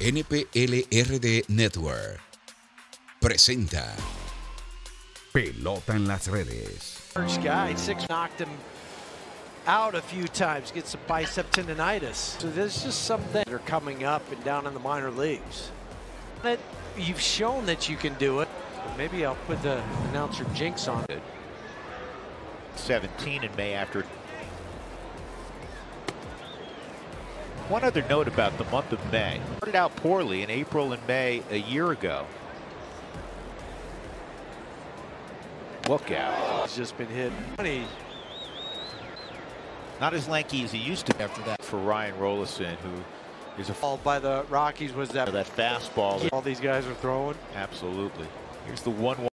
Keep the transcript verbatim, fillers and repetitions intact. N P L R D Network presenta Pelota en las redes. First guy, six knocked him out a few times, gets some bicep tendonitis. So there's just some things that are coming up and down in the minor leagues. That you've shown that you can do it. Maybe I'll put the announcer jinx on it. seventeen in May after. One other note about the month of May. Started out poorly in April and May a year ago. Look out. He's just been hit. Not as lanky as he used to after that. For Ryan Rolison, who is a fall by the Rockies, was that, that fastball. All these guys are throwing. Absolutely. Here's the one.